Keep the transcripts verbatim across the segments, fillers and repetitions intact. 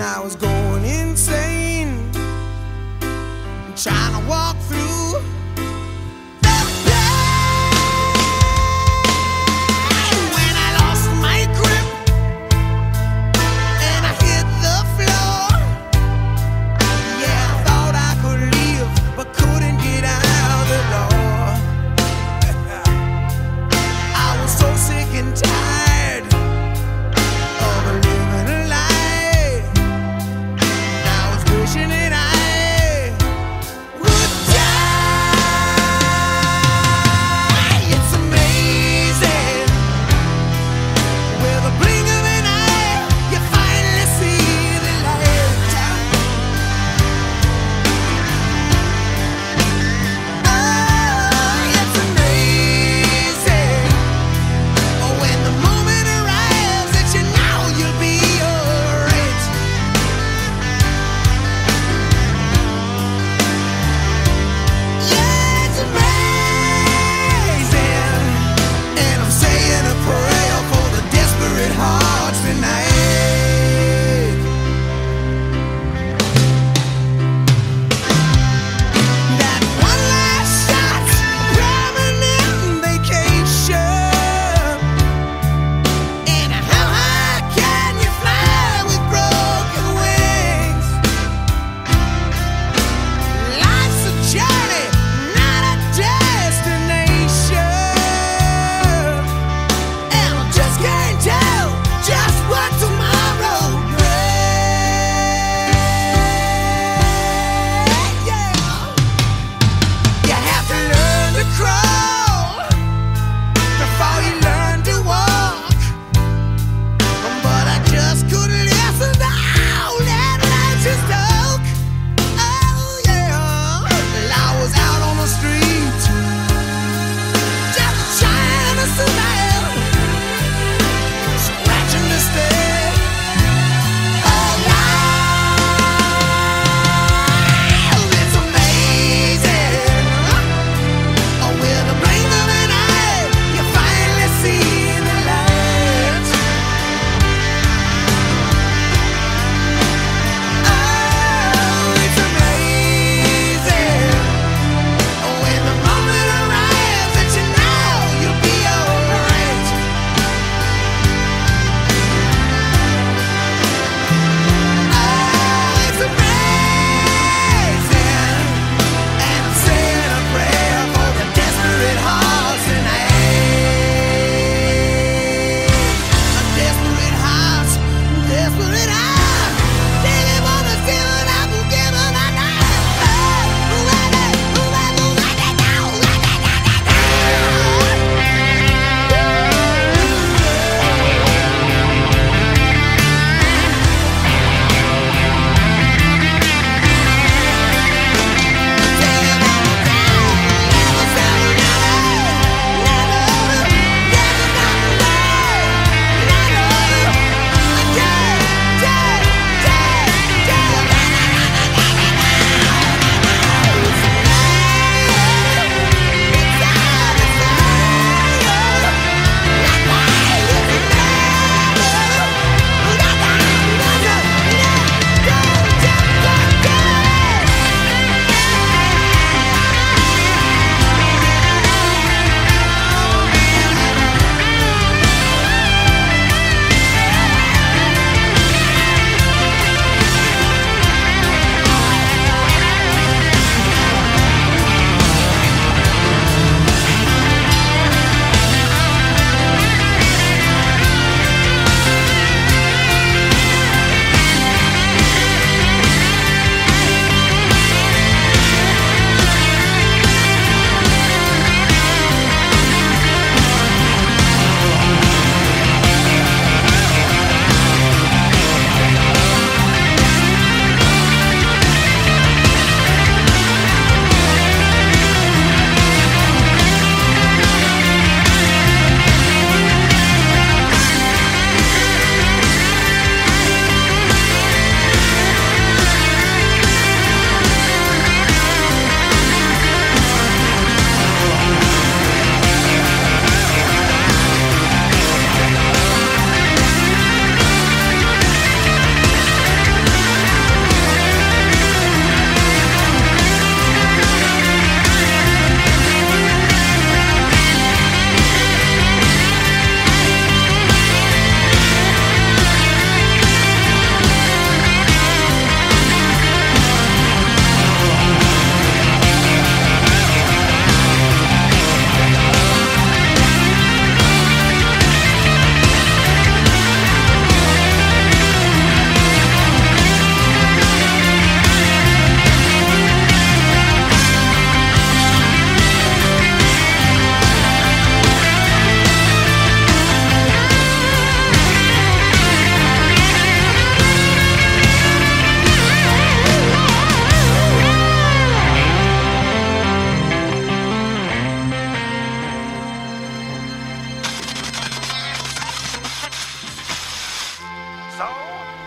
and I was going insane, trying to walk through. Yeah!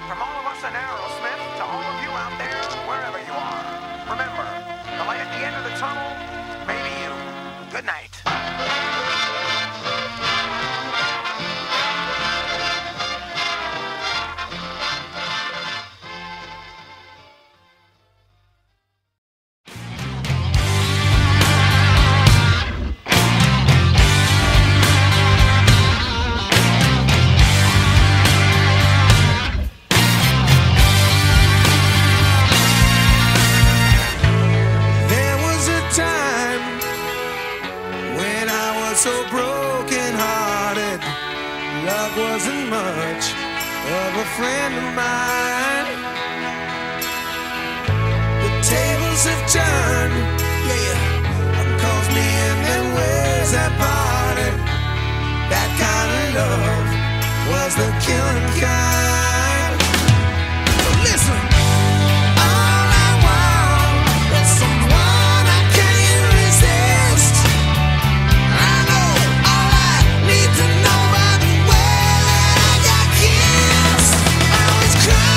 From all of us at Aerosmith to all of you out there, wherever you are, remember, the light at the end of the tunnel may be you. Good night. Wasn't much of a friend of mine. The tables have turned, yeah, and calls me in and where's that party? That kind of love was the killing kind. So listen. Cry!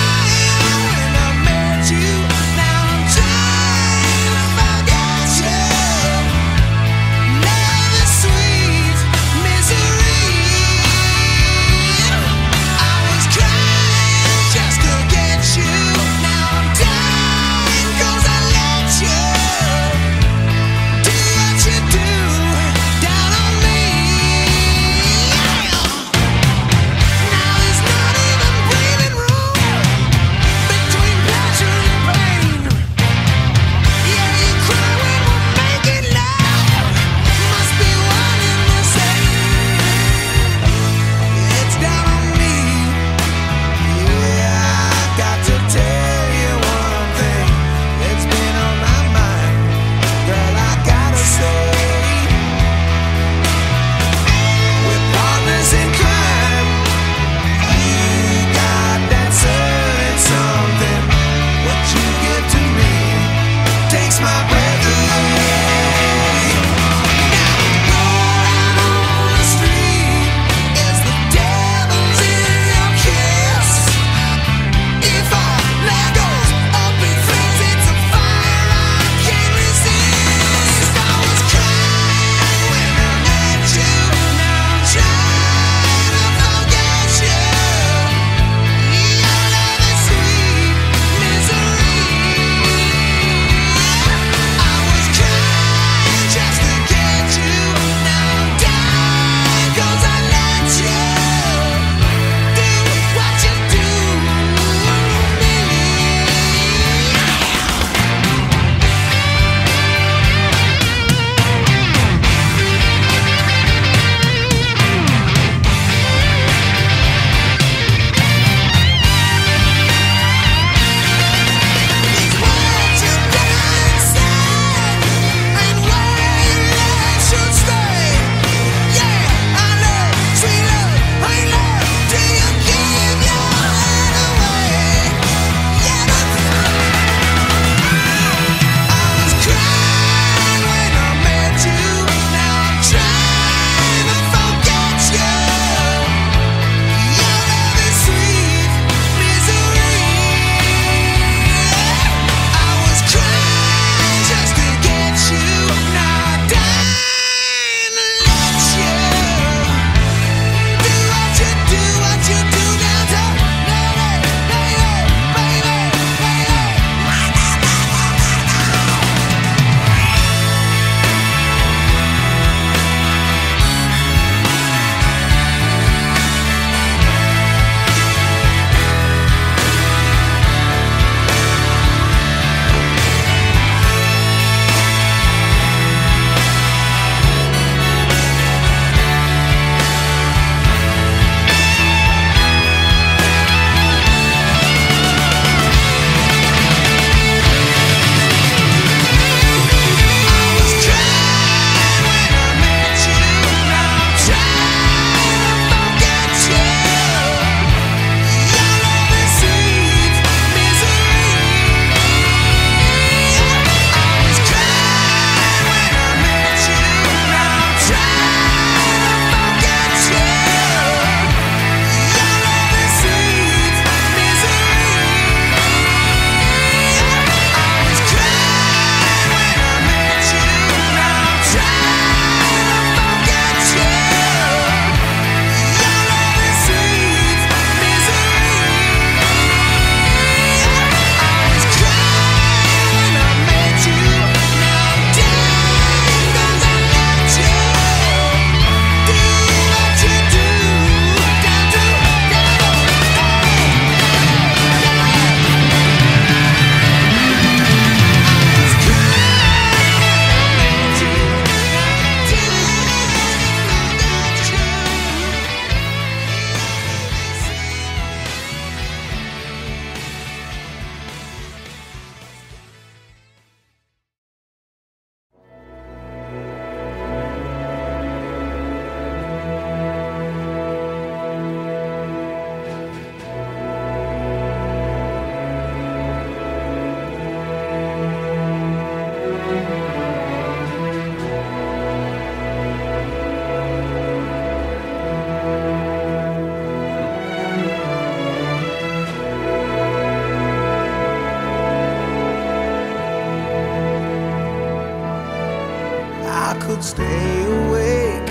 would stay awake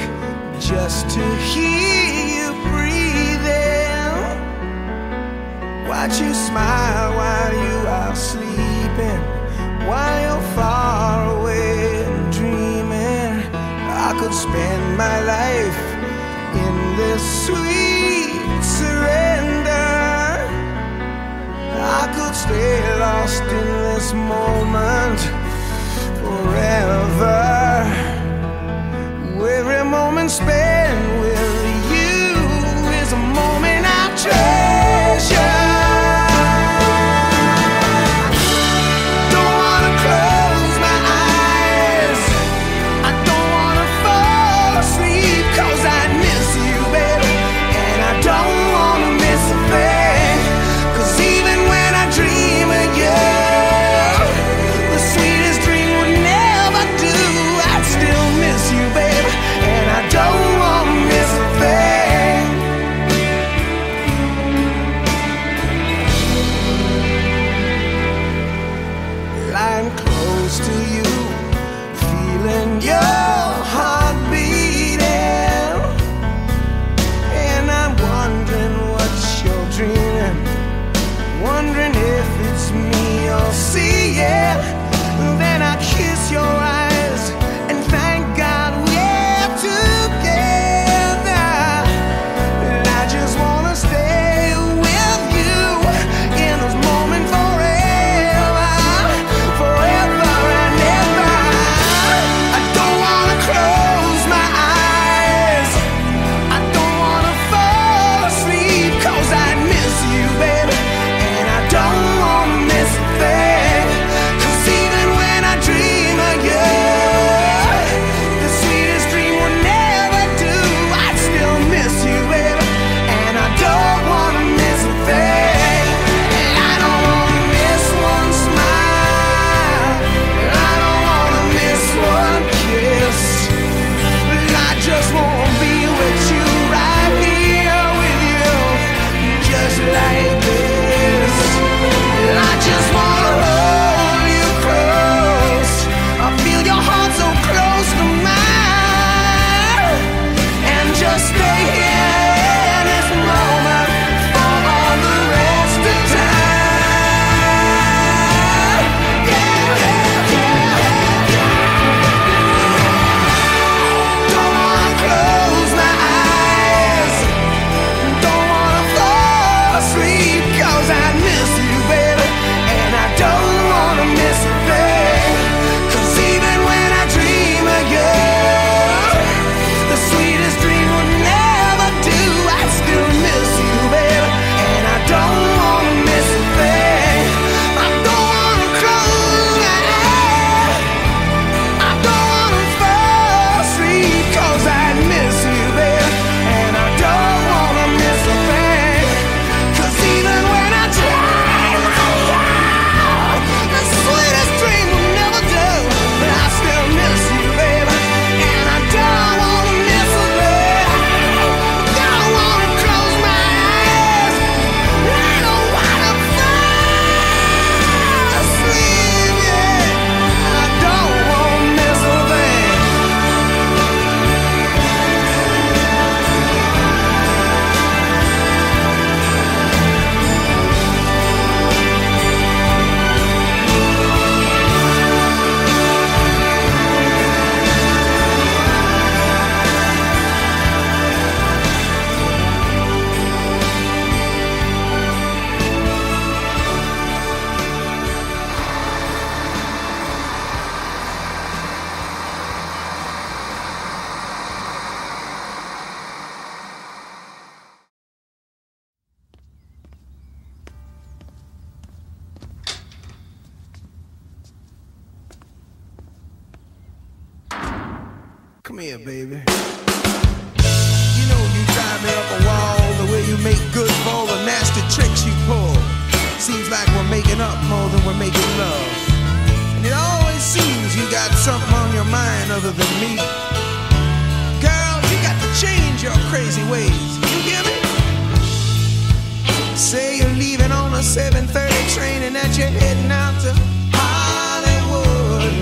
just to hear you breathing, watch you smile while you are sleeping, while you're far away and dreaming. I could spend my life in this sweet surrender. I could stay lost in this moment forever. Every moment spent with you is a moment I treasure. Don't wanna close my eyes, I don't wanna fall asleep, 'cause I miss you, baby, and I don't wanna miss a thing, 'cause even when I dream of you, the sweetest dream would never do. I'd still miss you, baby, and I don't want to miss a thing. Lying close to you, feeling your heart beating, and I'm wondering what you're dreaming, wondering if it's me you're seeing. Then I kiss your eyes and thank God we together, and I just wanna stay with you in this moment forever, forever and ever. I don't wanna close my eyes, I don't wanna fall asleep, 'cause I miss you, baby, and I don't wanna miss a thing, 'cause even when I dream of you, the sweetest dream will never do. I still miss you, baby, and I don't wanna miss a thing. And I don't wanna miss one smile, and I don't wanna miss one kiss, and I just wanna be with you right here with you, just like this. And I just wanna hold you close, I feel your heart so close to mine, and just stay here in this moment for all the rest of time. Yeah, yeah, yeah, yeah. Don't wanna close my eyes, don't wanna fall asleep, 'cause I miss you, baby, and I don't wanna miss a thing, 'cause even when I dream of you, the sweetest dream would never do. I still miss you, baby, and I don't wanna miss a thing. I don't wanna close my eyes, I don't wanna fall asleep, 'cause I miss you, baby, and I don't wanna miss a thing, 'cause even when I dream of you, the sweetest dream will never do. But I still miss you, baby, and I don't wanna miss a thing. Don't wanna close my eyes, I don't wanna fall asleep, yeah, I don't wanna miss a thing. Come here, baby. You know you drive me up a wall, the way you make good for all the nasty tricks you pull. Seems like we're making up more than we're making love, and it always seems you got something on your mind other than me. Girl, you got to change your crazy ways, you hear me? Say you're leaving on a seven thirty train and that you're heading out to Hollywood.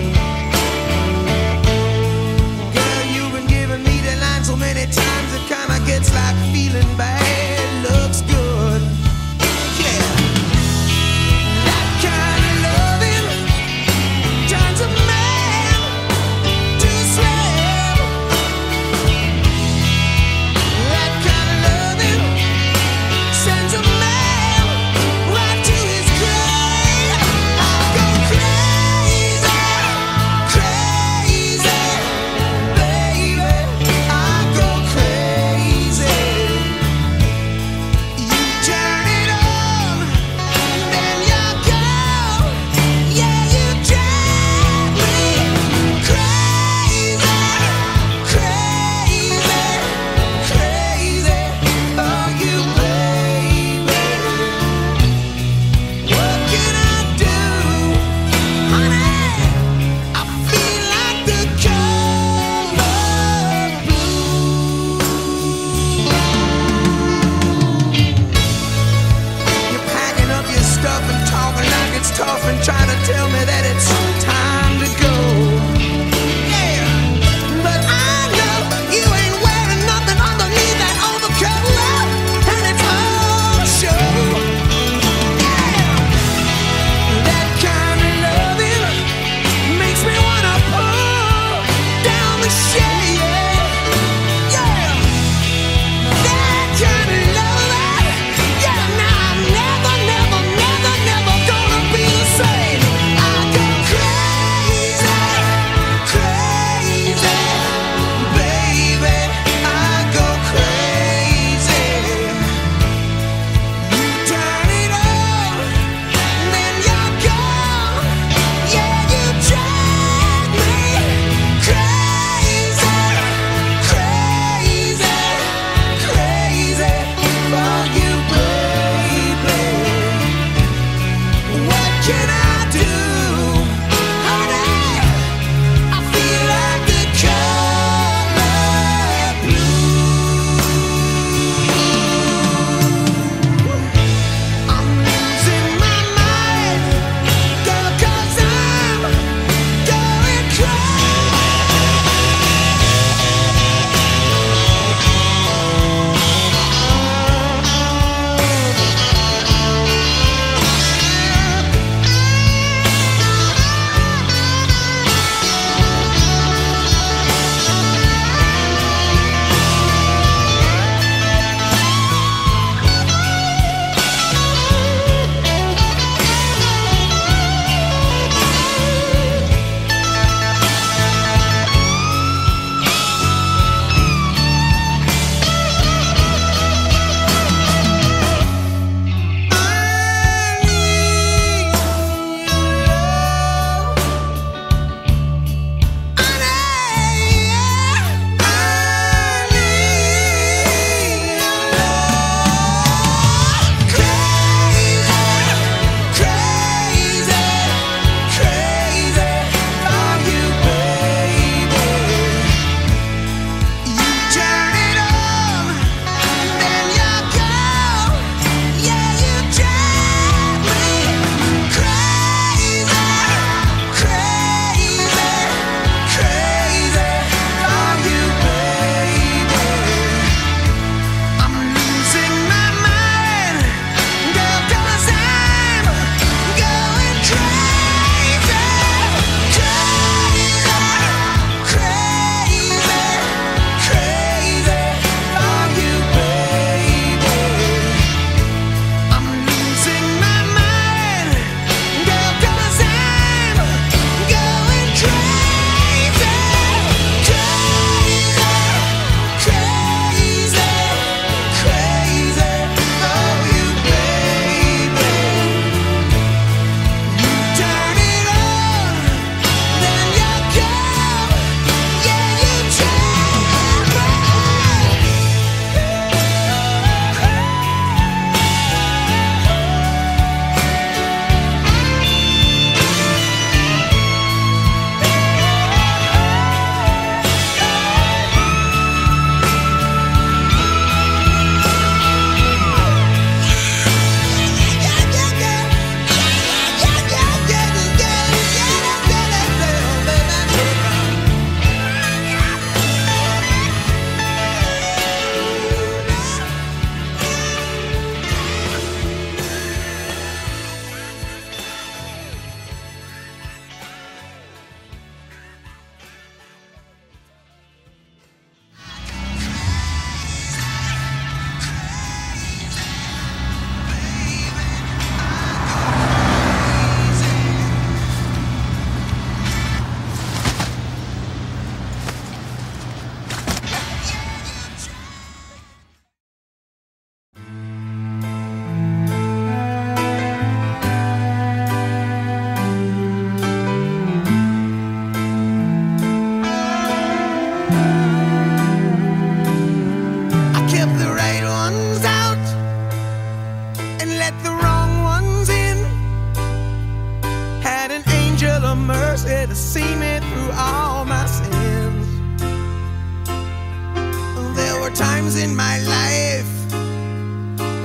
in my life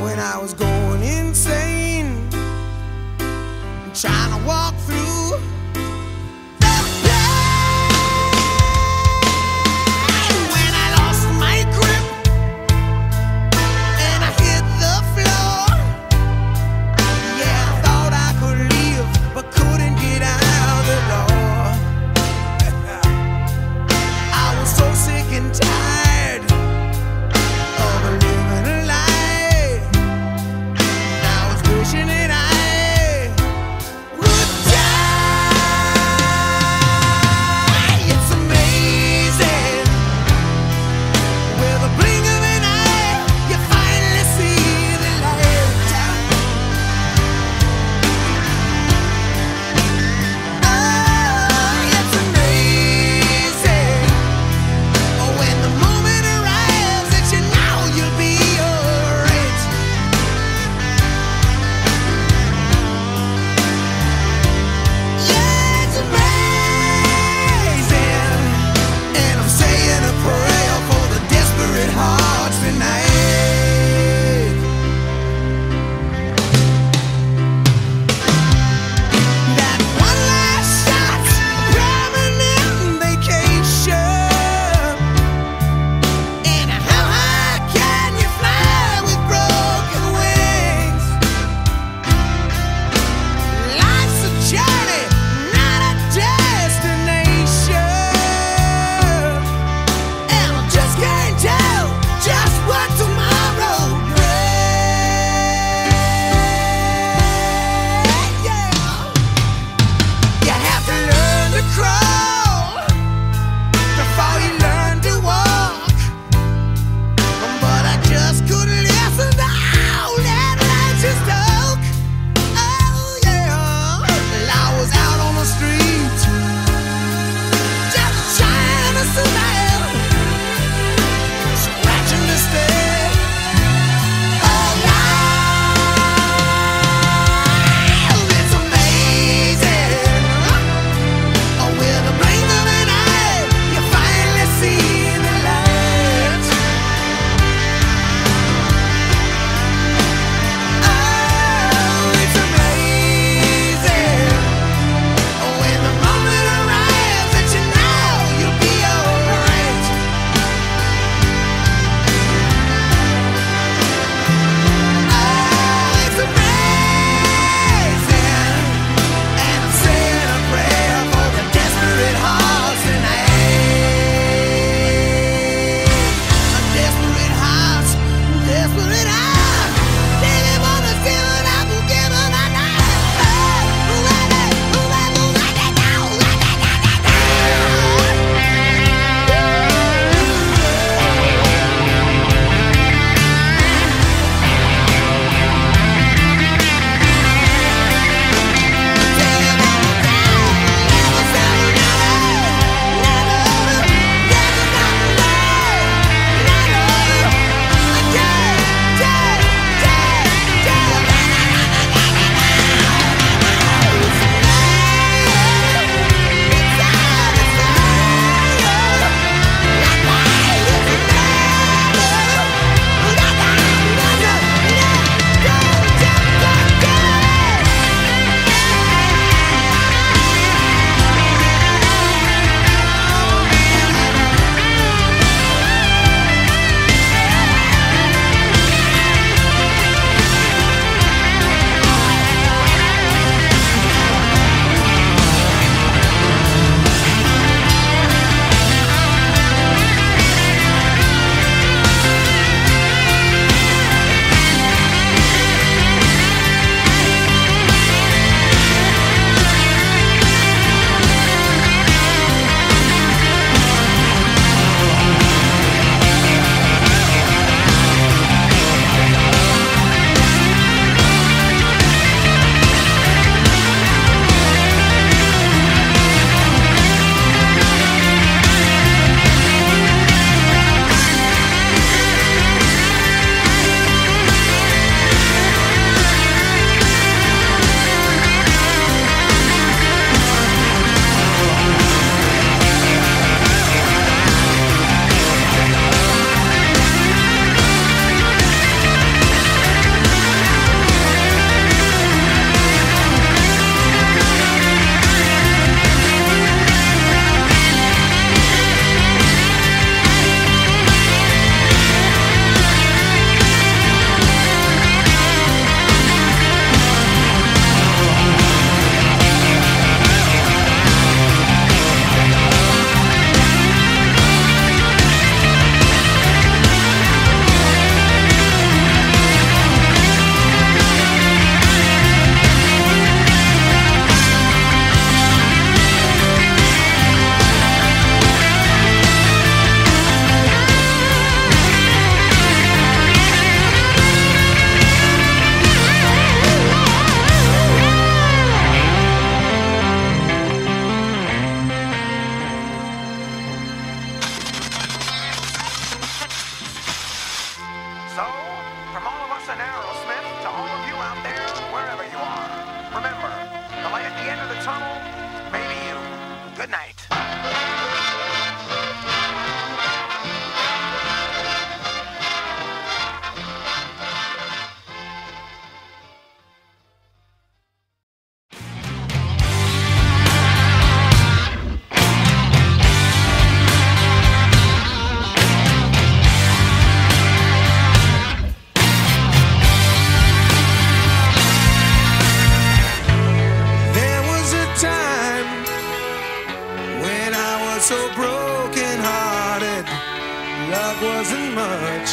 when I was going insane, trying to walk through. It I would die. tunnel, maybe you. Good night. So broken-hearted, love wasn't much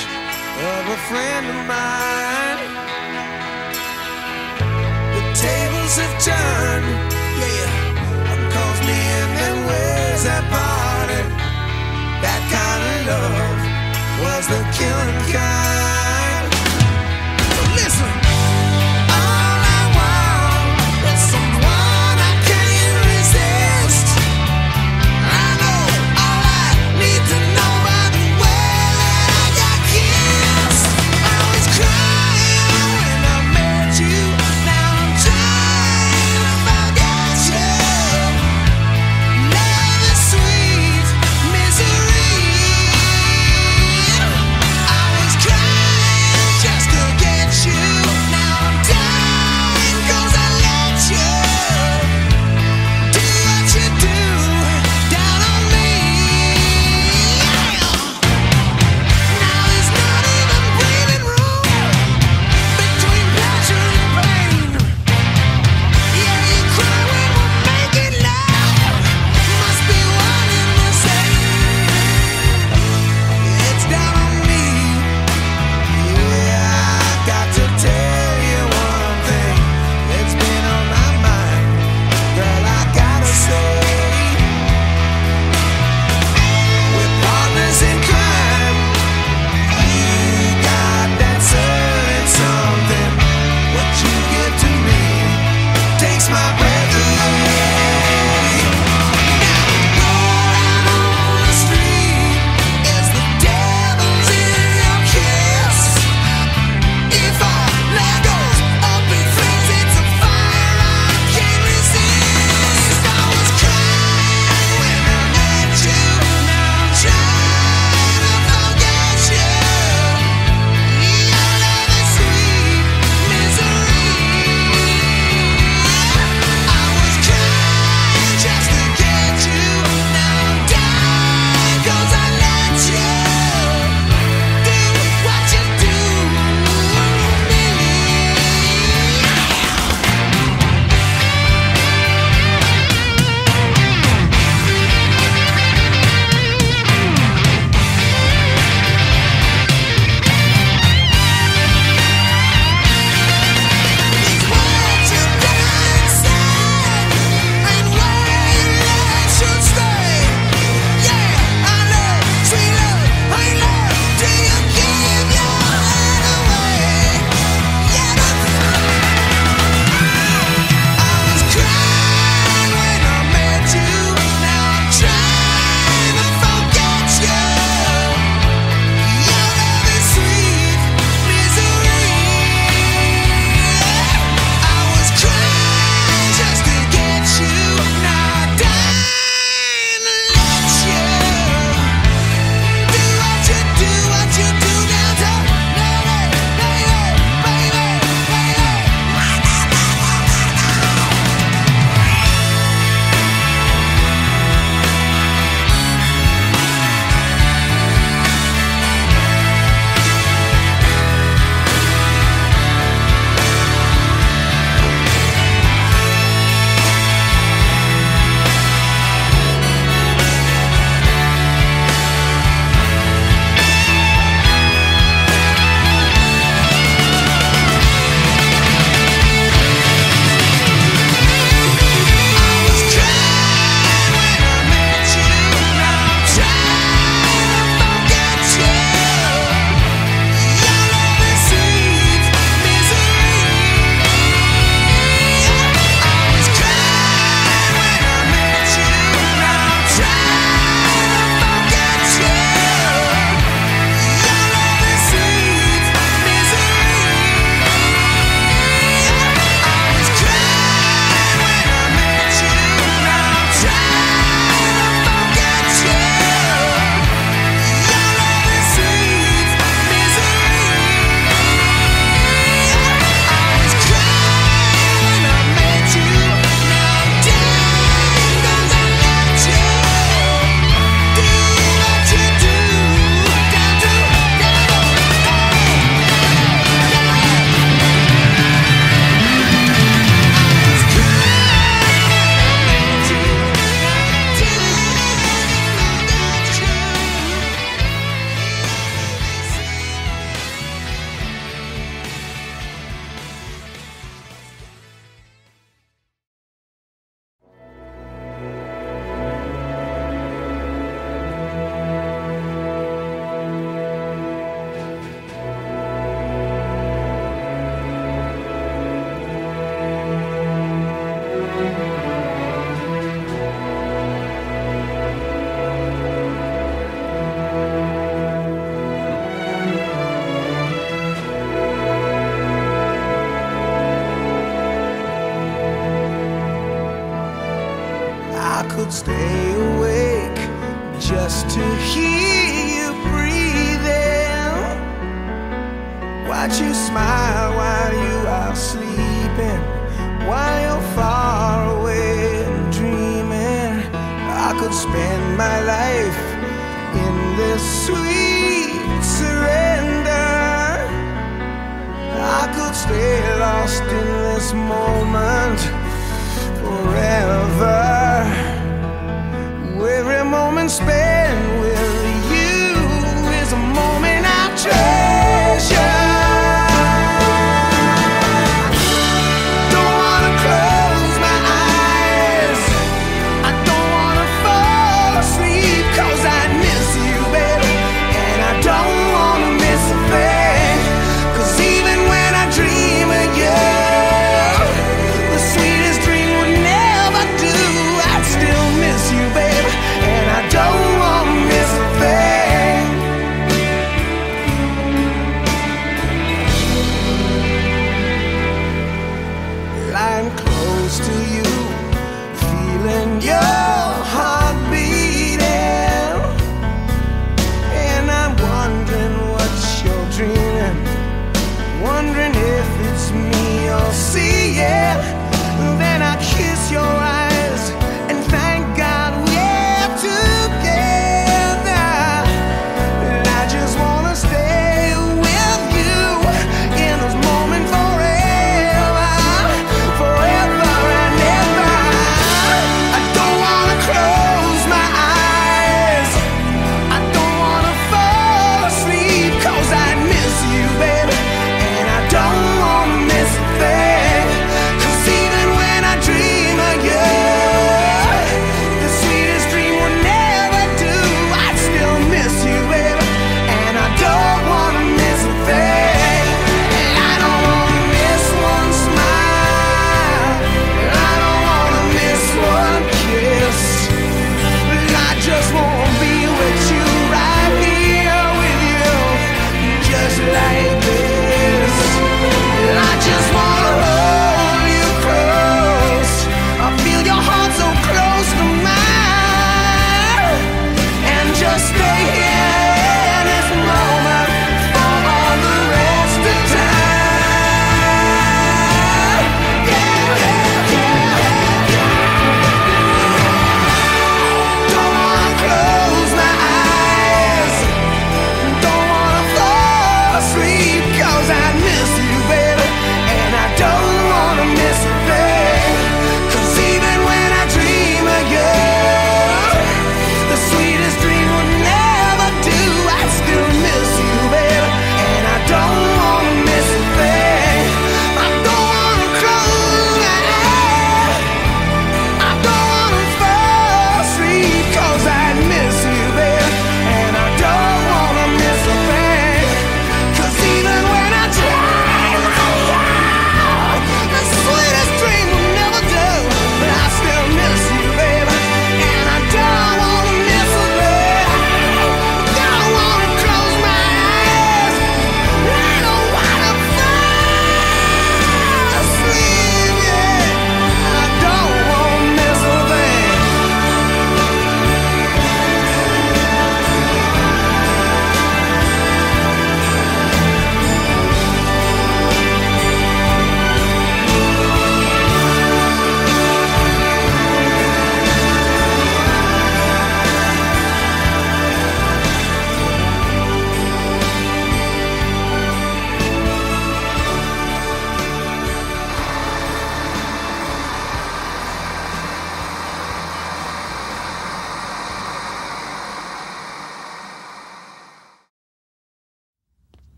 of a friend of mine. The tables have turned, yeah, and calls me in and where's that parted? That kind of love was the killing kind. So listen. I was crazy. I could stay awake just to hear you breathing. Watch you smile while you are sleeping, while you're far away and dreaming. I could spend my life in this sweet surrender. I could stay lost in this moment forever. Every moment spent with you is a moment I treasure.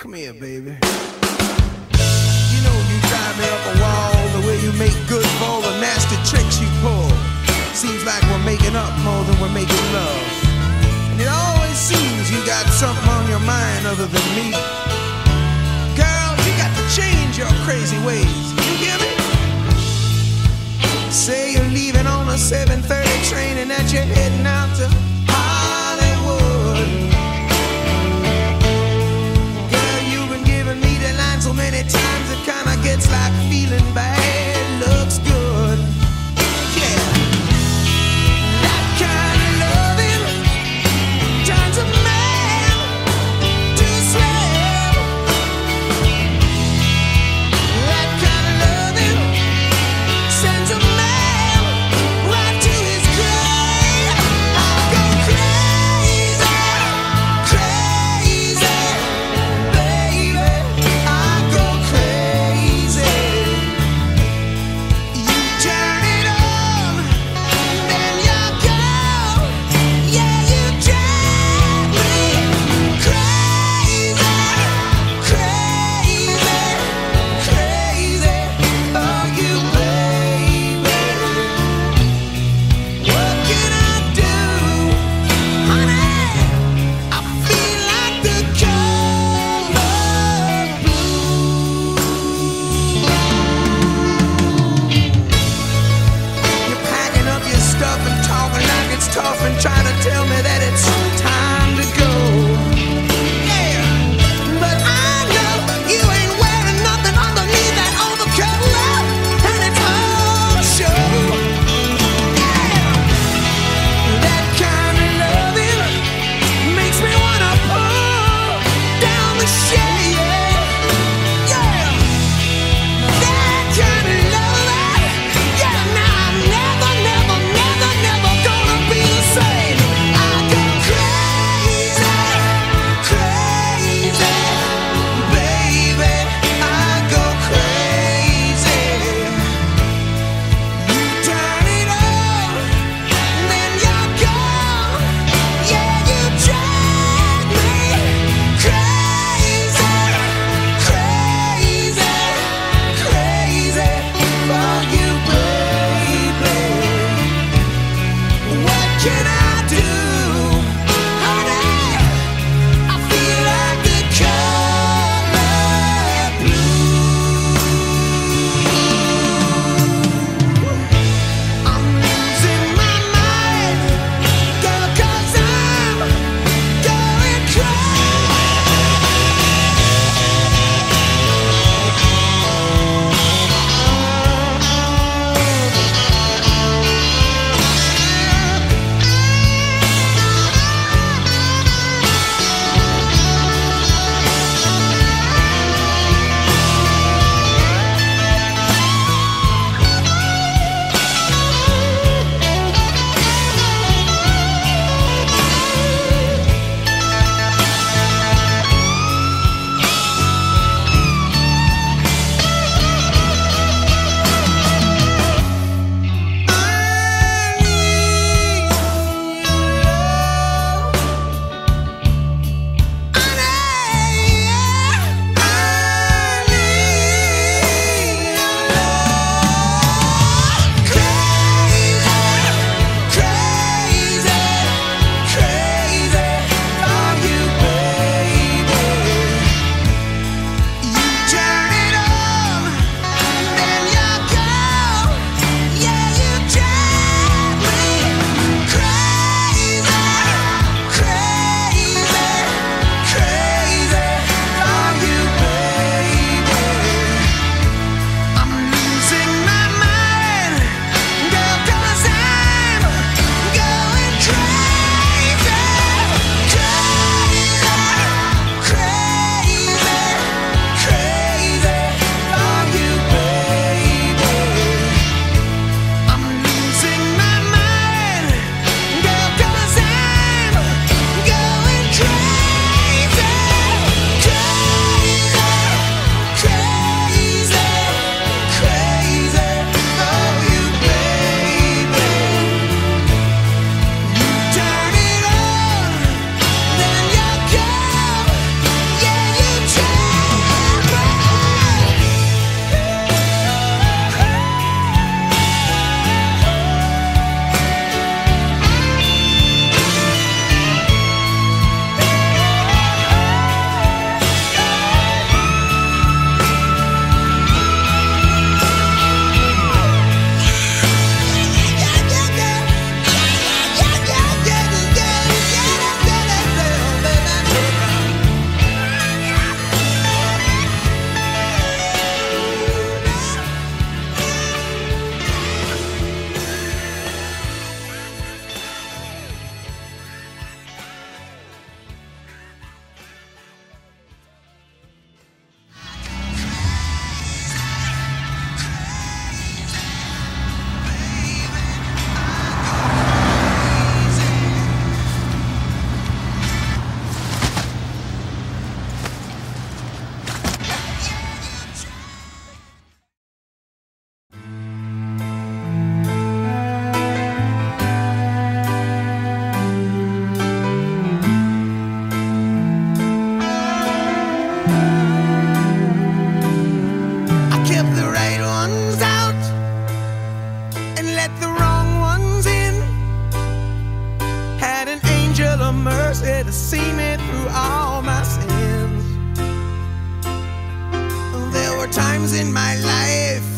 Come here, baby. You know you drive me up a wall, the way you make good for all the nasty tricks you pull. Seems like we're making up more than we're making love. And it always seems you got something on your mind other than me. Girl, you got to change your crazy ways. You hear me? Say you're leaving on a seven thirty train and that you're heading out to Hollywood. to see me through all my sins. There were times in my life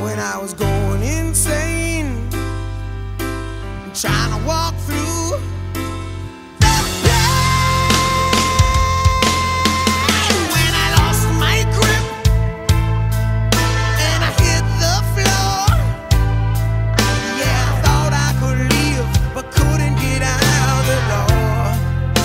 when I was going insane, trying to walk through. But couldn't get out the door.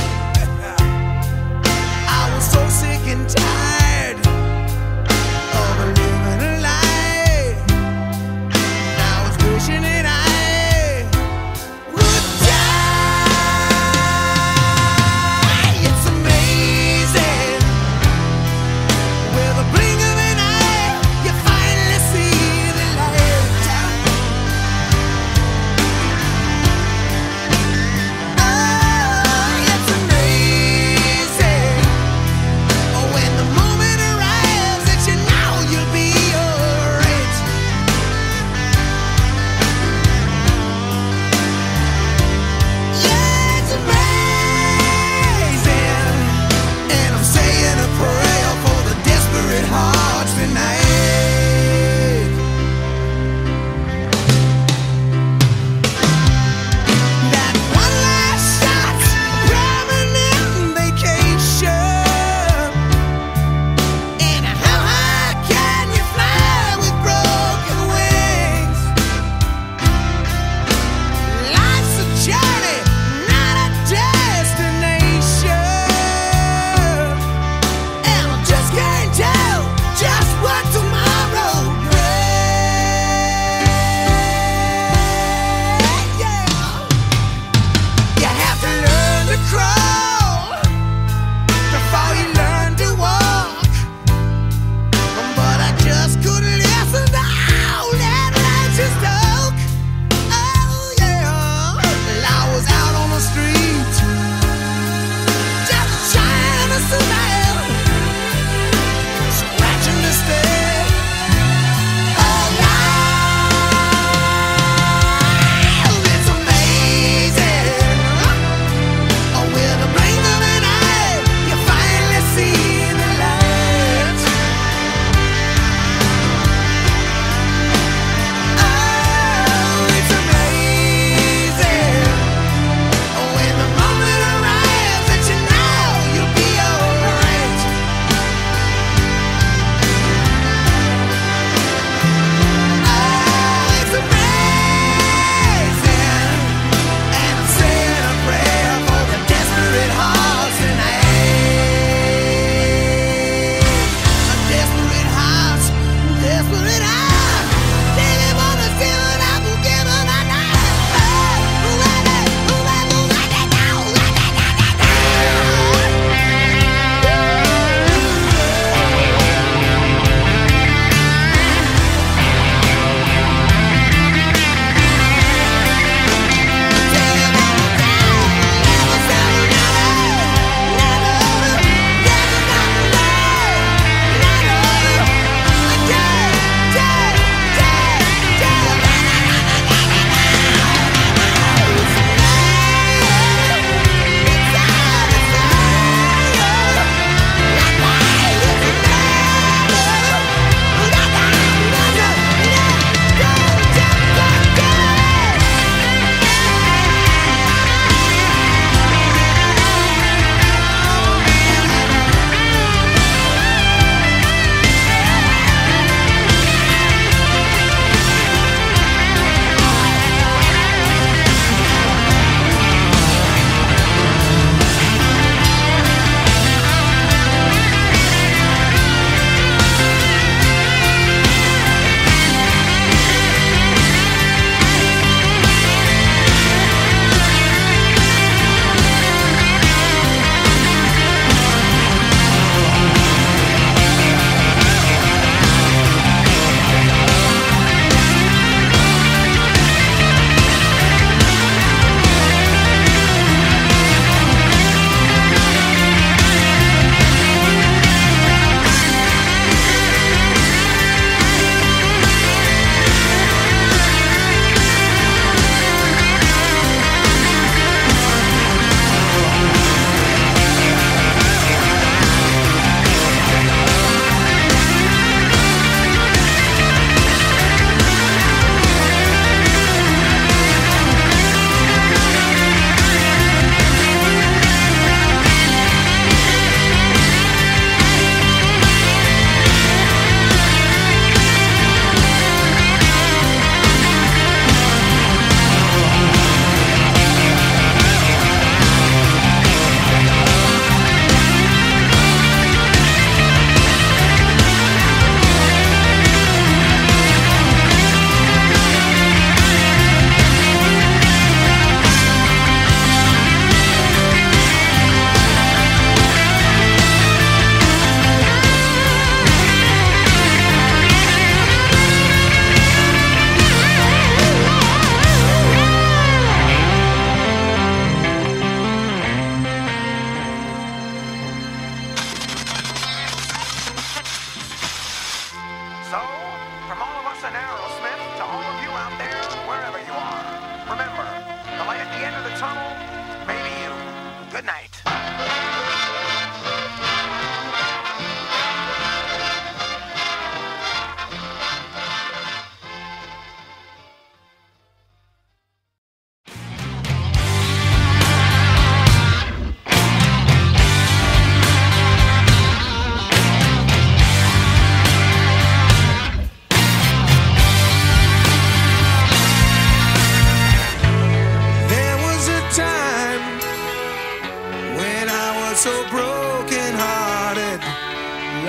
so broken-hearted.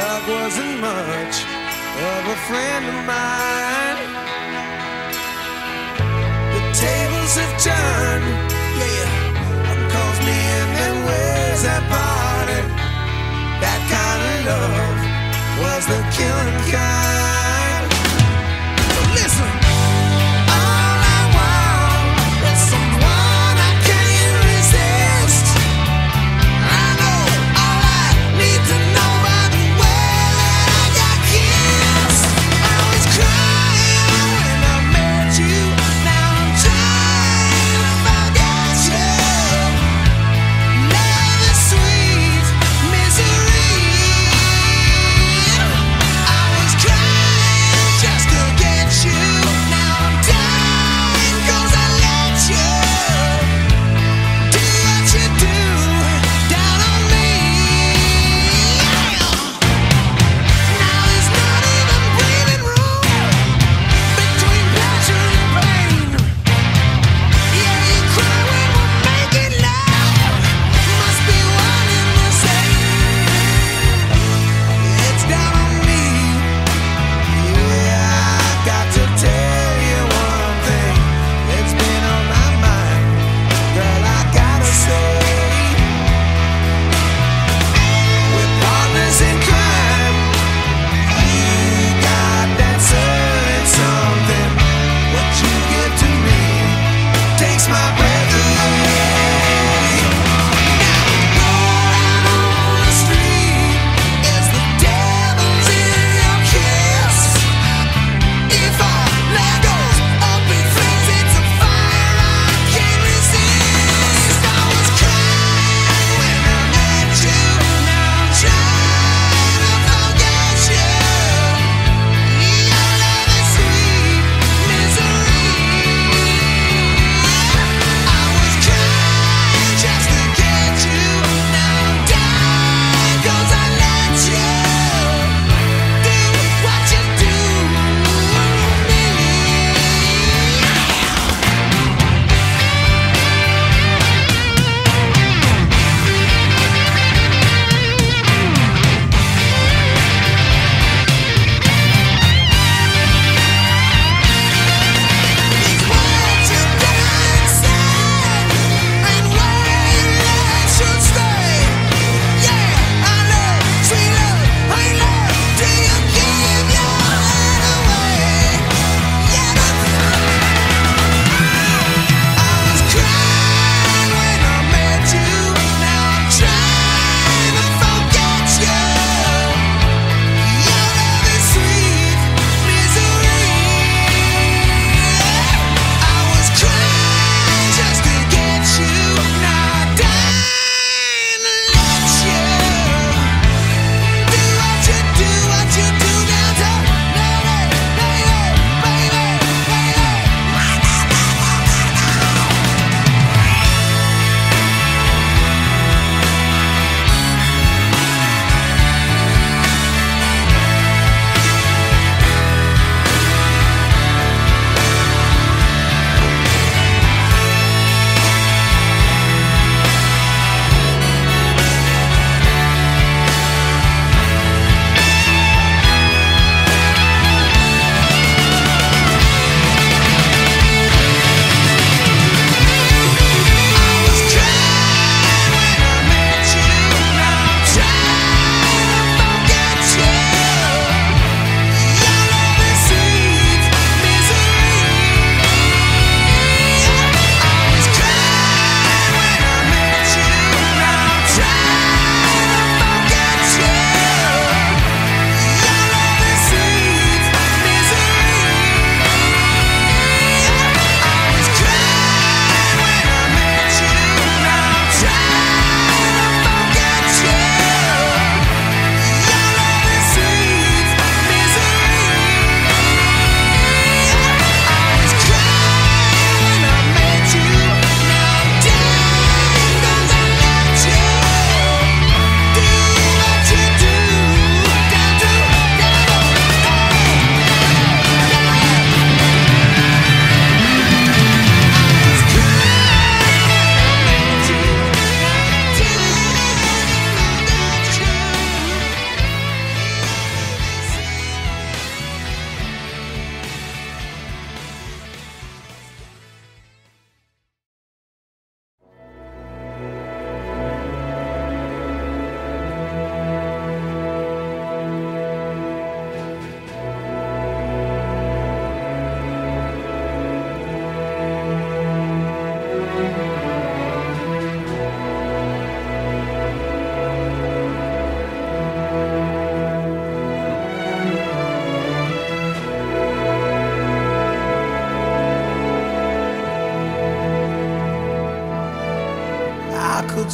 Love wasn't much of a friend of mine. The tables have turned, yeah. One calls me and then where's that party? That kind of love was the killing kind. So listen. Yeah.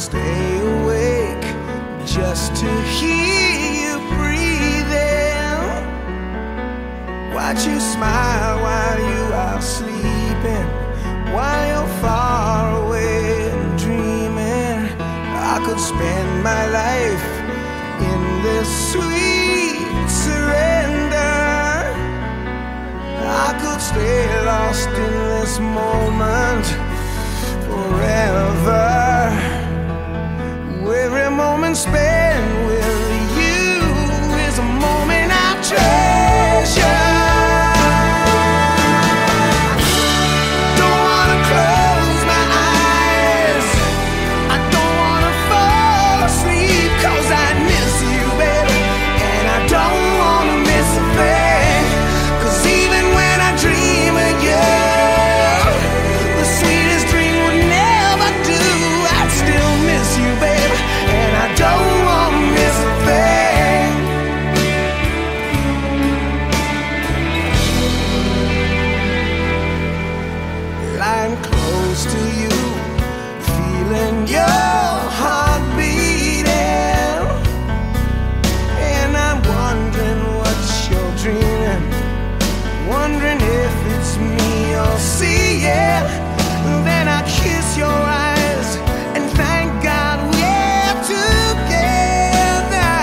stay awake just to hear you breathing. Watch you smile while you are sleeping, while you're far away and dreaming. I could spend my life in this sweet surrender. I could stay lost in this moment forever. Every moment spent with you is a moment I treasure. Don't wanna close my eyes, I don't wanna fall asleep, 'cause I miss you, baby, and I don't wanna miss a thing, 'cause even when I dream of you, close to you, feeling your heart beating, and I'm wondering what you're dreaming, wondering if it's me you're seeing. Then I kiss your eyes and thank God we're together.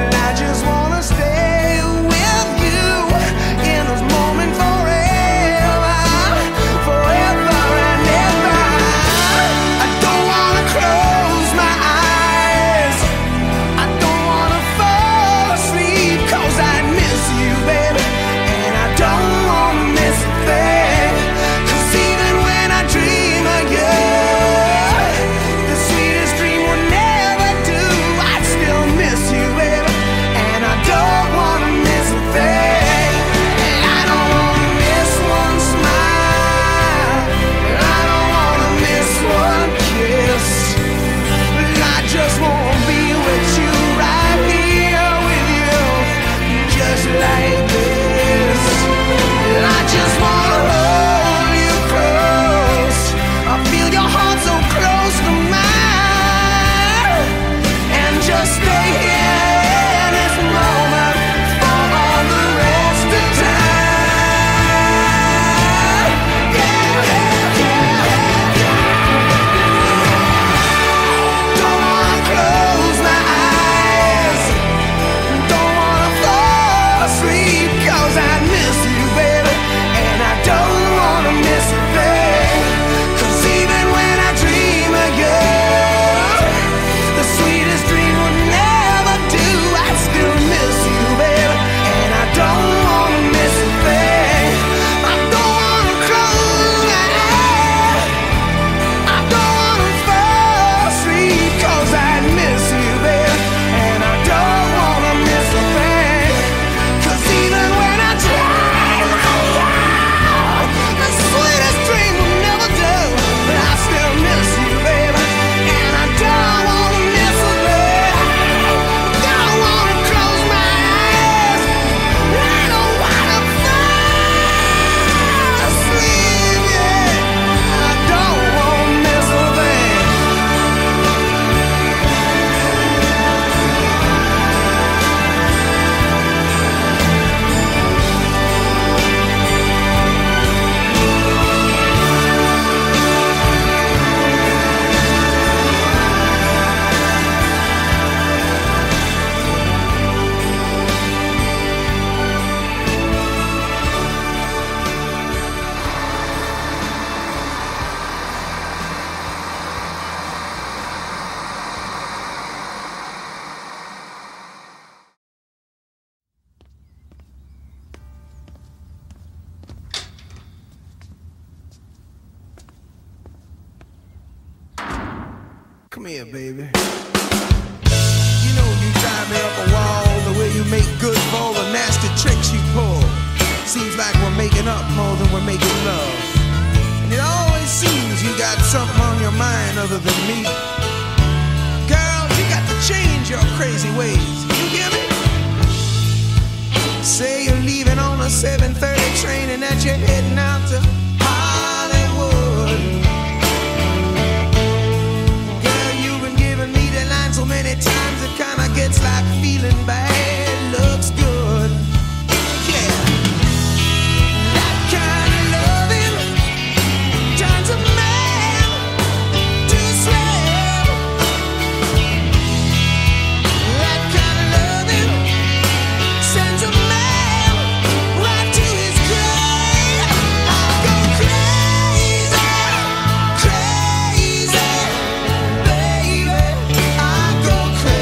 And I just wanna stay with you in those moments forever. Come here, baby. You know you drive me up a wall, the way you make good for all the nasty tricks you pull. Seems like we're making up more than we're making love. And it always seems you got something on your mind other than me. Girl, you got to change your crazy ways. You hear me? Say you're leaving on a seven thirty train and that you're heading out to Hollywood. So many times it kinda gets like feeling bad looks good. Yeah, that kind of loving turns a man to slab. That kind of loving sends a man right to his grave. I go crazy, crazy, baby. I go crazy.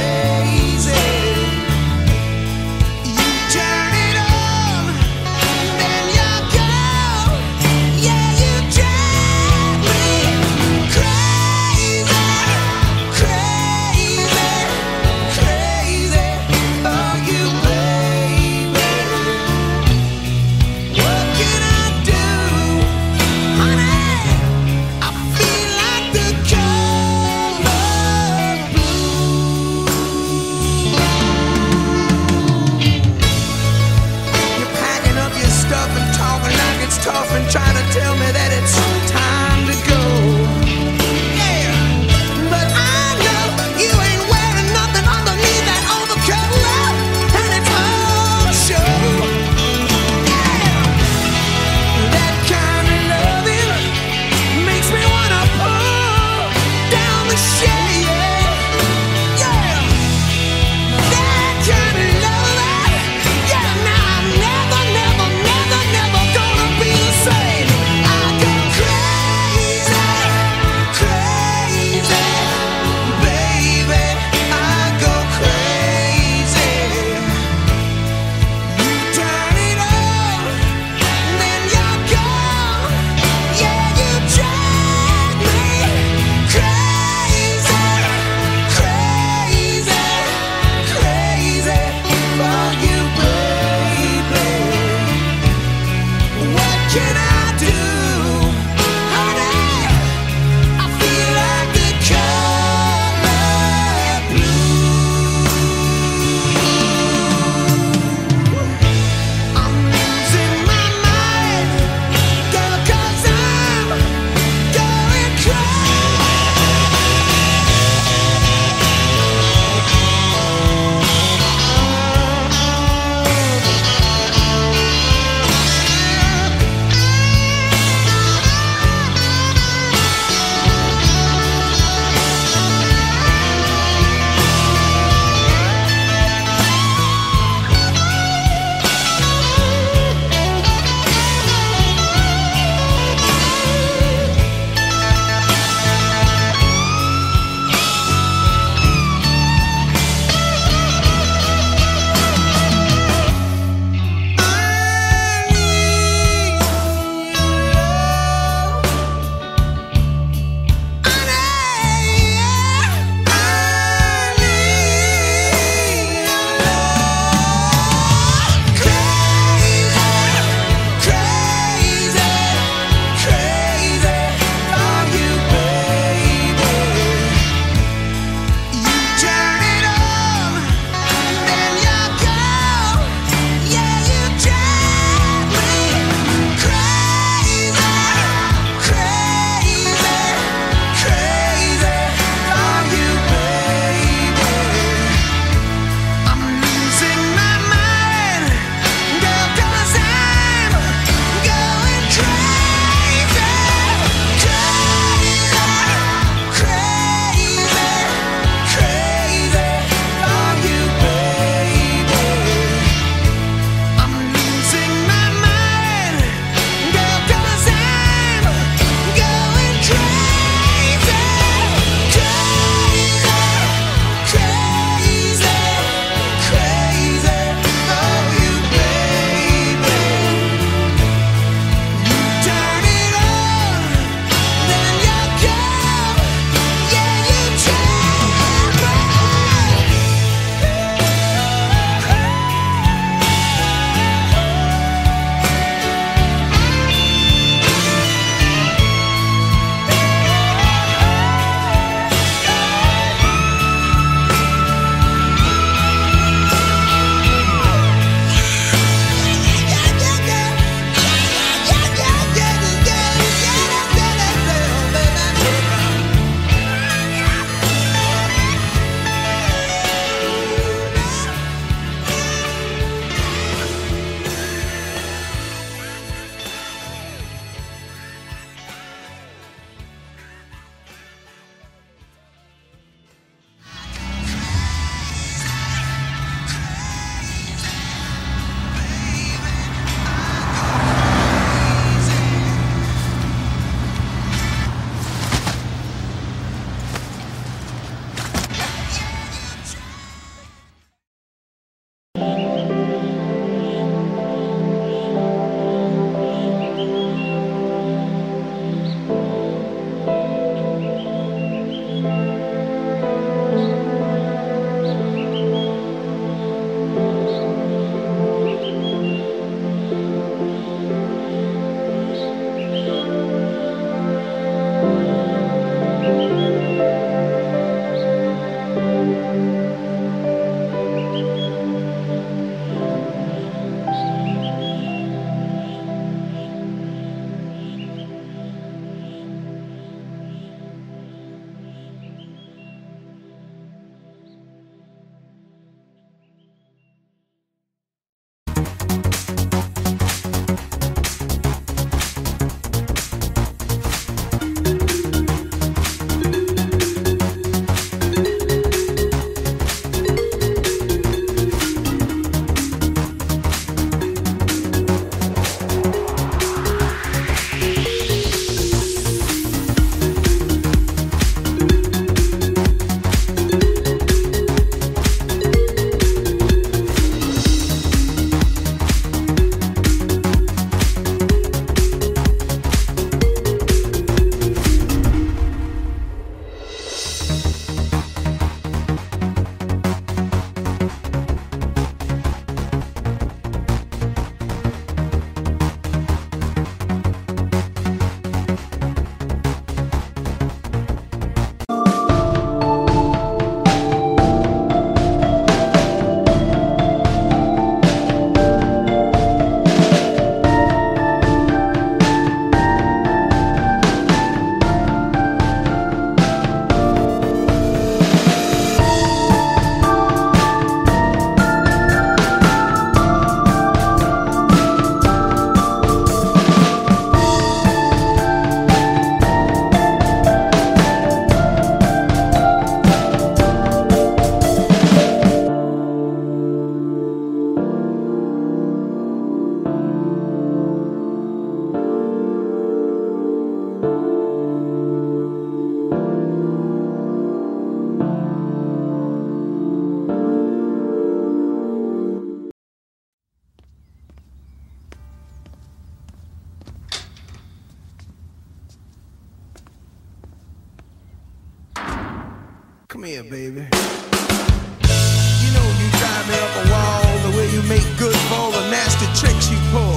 Come here, baby. You know you drive me up a wall, the way you make good for all the nasty tricks you pull.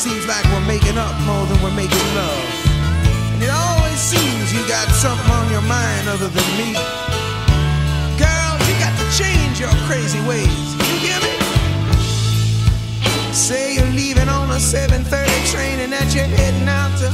Seems like we're making up more than we're making love. And it always seems you got something on your mind other than me. Girl, you got to change your crazy ways. You hear me? Say you're leaving on a seven thirty train and that you're heading out to